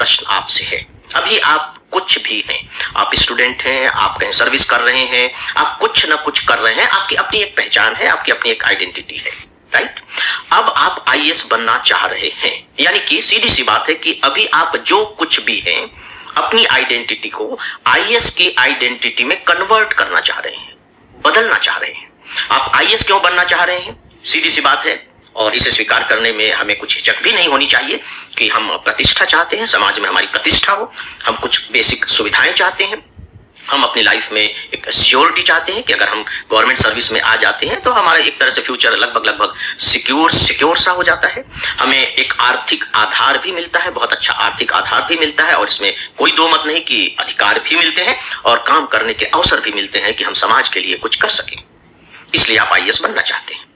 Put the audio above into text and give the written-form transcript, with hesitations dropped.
प्रश्न आपसे है। अभी आप कुछ भी हैं, आप स्टूडेंट हैं, आप कहीं सर्विस कर रहे हैं, आप कुछ ना कुछ कर रहे हैं, आपकी अपनी एक पहचान है, आपकी अपनी एक आइडेंटिटी है, राइट। अब आप आईएएस बनना चाह रहे हैं, यानी कि सीधी सी बात है कि अभी आप जो कुछ भी हैं अपनी आइडेंटिटी को आईएएस की आइडेंटिटी में कन्वर्ट करना चाह रहे हैं, बदलना चाह रहे हैं। आप आईएएस क्यों बनना चाह रहे हैं? सीधी सी बात है, और इसे स्वीकार करने में हमें कुछ हिचक भी नहीं होनी चाहिए कि हम प्रतिष्ठा चाहते हैं, समाज में हमारी प्रतिष्ठा हो, हम कुछ बेसिक सुविधाएं चाहते हैं, हम अपनी लाइफ में एक सिक्योरिटी चाहते हैं कि अगर हम गवर्नमेंट सर्विस में आ जाते हैं तो हमारा एक तरह से फ्यूचर लगभग सिक्योर सा हो जाता है। हमें एक आर्थिक आधार भी मिलता है, बहुत अच्छा आर्थिक आधार भी मिलता है, और इसमें कोई दो मत नहीं कि अधिकार भी मिलते हैं और काम करने के अवसर भी मिलते हैं कि हम समाज के लिए कुछ कर सकें। इसलिए आप आईएएस बनना चाहते हैं।